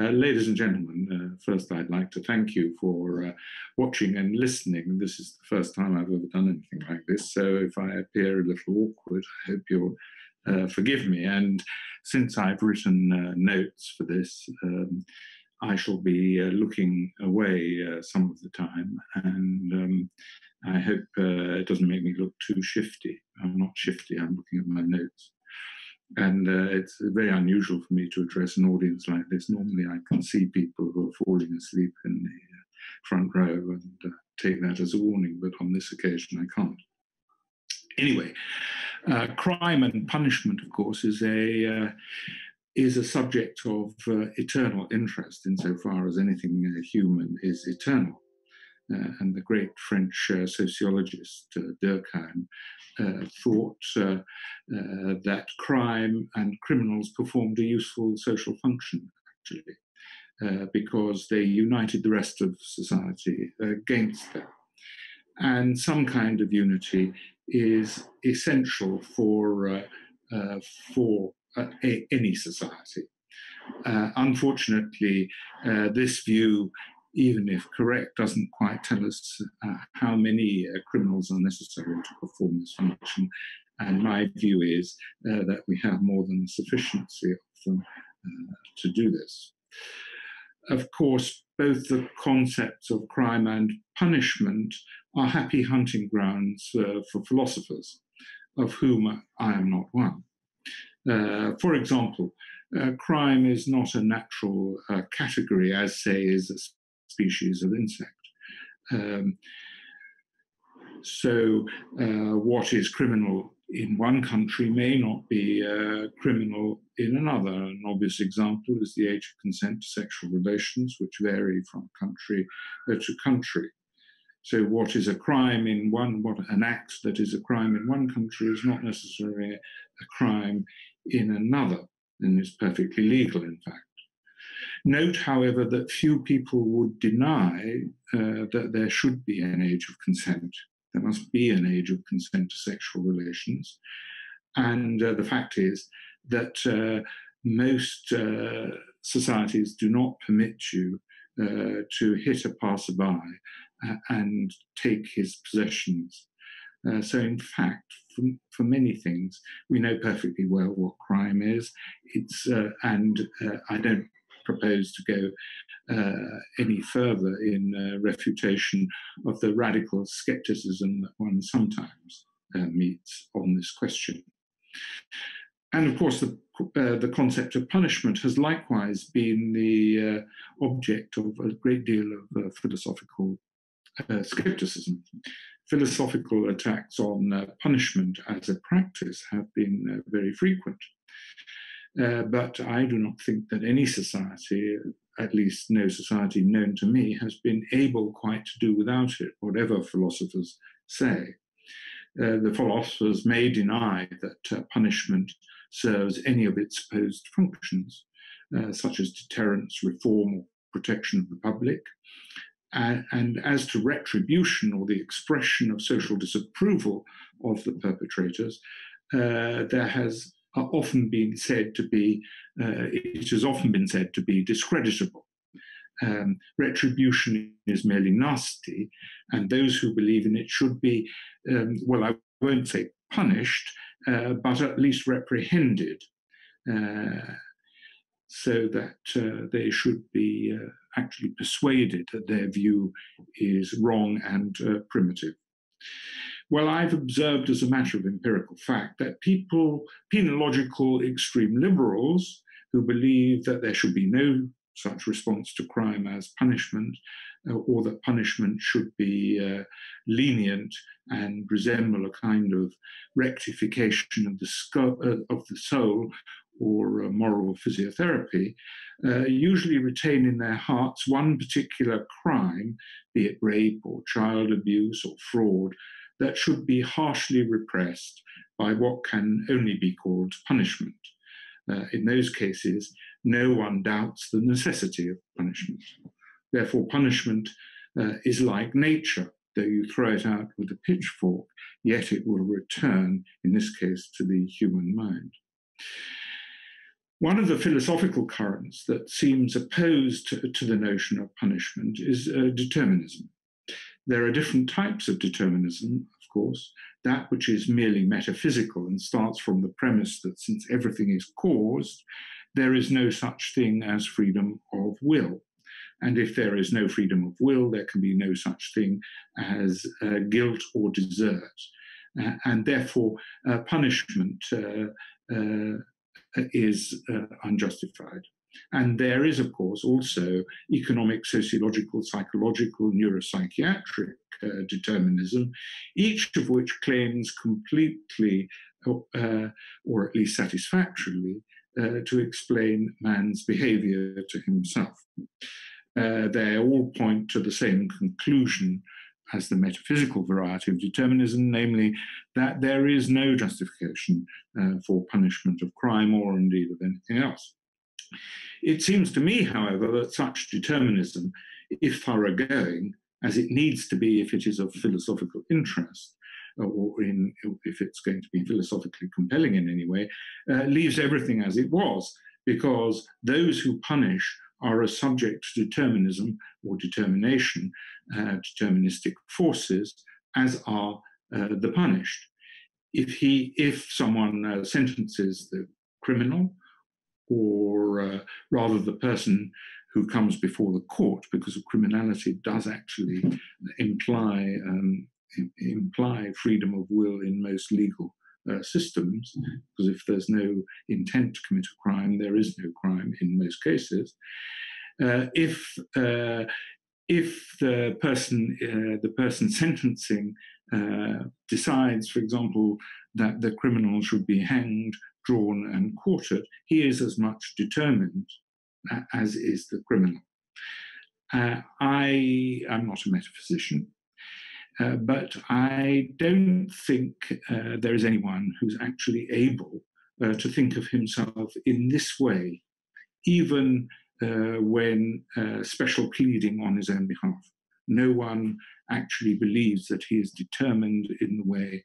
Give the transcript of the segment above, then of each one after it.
Ladies and gentlemen, first I'd like to thank you for watching and listening. This is the first time I've ever done anything like this, so if I appear a little awkward, I hope you'll forgive me. And since I've written notes for this, I shall be looking away some of the time, and I hope it doesn't make me look too shifty. I'm not shifty, I'm looking at my notes. And it's very unusual for me to address an audience like this. Normally I can see people who are falling asleep in the front row and take that as a warning, but on this occasion I can't. Anyway, crime and punishment, of course, is a subject of eternal interest insofar as anything human is eternal. And the great French sociologist Durkheim thought that crime and criminals performed a useful social function, actually, because they united the rest of society against them. And some kind of unity is essential for any society. Unfortunately, this view, even if correct, doesn't quite tell us how many criminals are necessary to perform this function. And my view is that we have more than sufficiency of them to do this. Of course, both the concepts of crime and punishment are happy hunting grounds for philosophers, of whom I am not one. For example, crime is not a natural category, as, say, is a species of insect. So what is criminal in one country may not be criminal in another. An obvious example is the age of consent to sexual relations, which vary from country to country. So what is a crime in one, what an act that is a crime in one country is not necessarily a crime in another, and is perfectly legal, in fact. Note, however, that few people would deny that there should be an age of consent. There must be an age of consent to sexual relations. And the fact is that most societies do not permit you to hit a passerby and take his possessions. So in fact, for many things, we know perfectly well what crime is. It's and I don't propose to go any further in refutation of the radical scepticism that one sometimes meets on this question. And of course, the concept of punishment has likewise been the object of a great deal of philosophical scepticism. Philosophical attacks on punishment as a practice have been very frequent. But I do not think that any society, at least no society known to me, has been able quite to do without it, whatever philosophers say. The philosophers may deny that punishment serves any of its supposed functions, such as deterrence, reform, or protection of the public. And as to retribution or the expression of social disapproval of the perpetrators, it has often been said to be discreditable. Retribution is merely nasty, and those who believe in it should be, well, I won't say punished, but at least reprehended, so that they should be actually persuaded that their view is wrong and primitive. Well, I've observed as a matter of empirical fact that penological extreme liberals who believe that there should be no such response to crime as punishment, or that punishment should be lenient and resemble a kind of rectification of the soul or moral physiotherapy, usually retain in their hearts one particular crime, be it rape or child abuse or fraud, that should be harshly repressed by what can only be called punishment. In those cases, no one doubts the necessity of punishment. Therefore, punishment is like nature. Though you throw it out with a pitchfork, yet it will return, in this case, to the human mind. One of the philosophical currents that seems opposed to the notion of punishment is determinism. There are different types of determinism, of course, that which is merely metaphysical and starts from the premise that since everything is caused, there is no such thing as freedom of will. And if there is no freedom of will, there can be no such thing as guilt or desert. And therefore, punishment is unjustified. And there is, of course, also economic, sociological, psychological, neuropsychiatric determinism, each of which claims completely, or at least satisfactorily, to explain man's behavior to himself. They all point to the same conclusion as the metaphysical variety of determinism, namely that there is no justification for punishment of crime or indeed of anything else. It seems to me, however, that such determinism, if thoroughgoing, as it needs to be if it is of philosophical interest, or if it's going to be philosophically compelling in any way, leaves everything as it was, because those who punish are a subject to determinism or determination, deterministic forces, as are the punished. If someone sentences the criminal, or rather the person who comes before the court, because of criminality does actually imply freedom of will in most legal systems, because if there's no intent to commit a crime, there is no crime in most cases. If the person sentencing decides, for example, that the criminal should be hanged, drawn and quartered, he is as much determined as is the criminal. I am not a metaphysician. But I don't think there is anyone who's actually able to think of himself in this way, even when special pleading on his own behalf. No one actually believes that he is determined in the way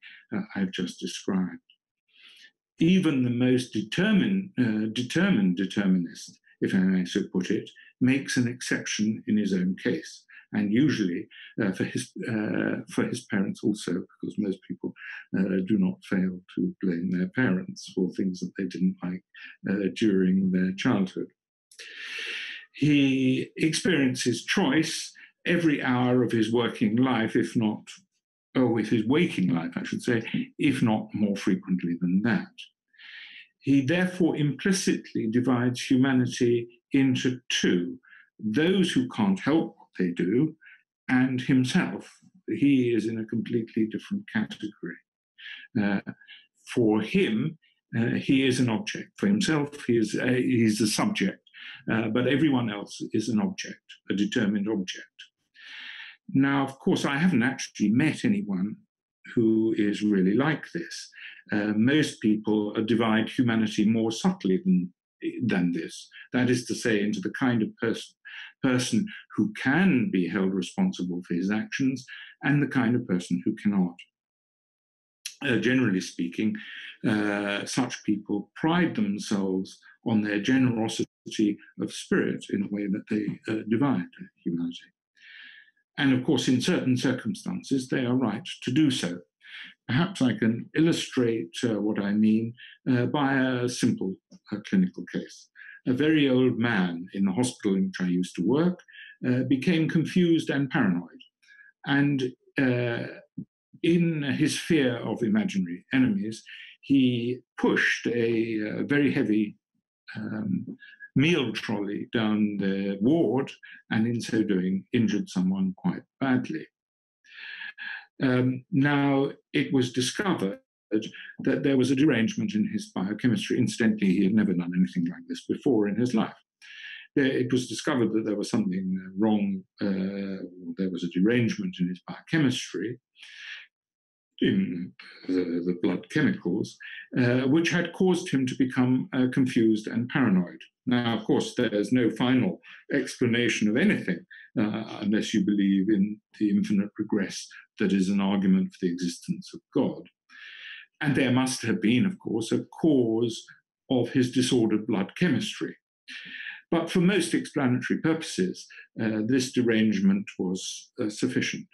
I've just described. Even the most determined determinist, if I may so put it, makes an exception in his own case. And usually for his parents also, because most people do not fail to blame their parents for things that they didn't like during their childhood. He experiences choice every hour of his working life, if not, oh, if his waking life, I should say, if not more frequently than that. He therefore implicitly divides humanity into two: those who can't help they do, and himself. He is in a completely different category. For him, he is an object. For himself, he is a subject, but everyone else is an object, a determined object. Now, of course, I haven't actually met anyone who is really like this. Most people divide humanity more subtly than this. That is to say, into the kind of person who can be held responsible for his actions and the kind of person who cannot. Generally speaking, such people pride themselves on their generosity of spirit in the way that they divide humanity. And of course, in certain circumstances, they are right to do so. Perhaps I can illustrate what I mean by a simple clinical case. A very old man in the hospital in which I used to work became confused and paranoid. And in his fear of imaginary enemies, he pushed a very heavy meal trolley down the ward, and in so doing injured someone quite badly. Now, it was discovered that there was a derangement in his biochemistry. Incidentally, he had never done anything like this before in his life. It was discovered that there was something wrong, there was a derangement in his biochemistry, in the blood chemicals, which had caused him to become confused and paranoid. Now, of course, there's no final explanation of anything unless you believe in the infinite regress that is an argument for the existence of God. And there must have been, of course, a cause of his disordered blood chemistry. But for most explanatory purposes, this derangement was sufficient.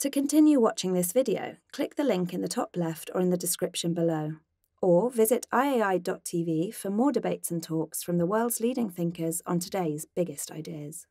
To continue watching this video, click the link in the top left or in the description below, or visit iai.tv for more debates and talks from the world's leading thinkers on today's biggest ideas.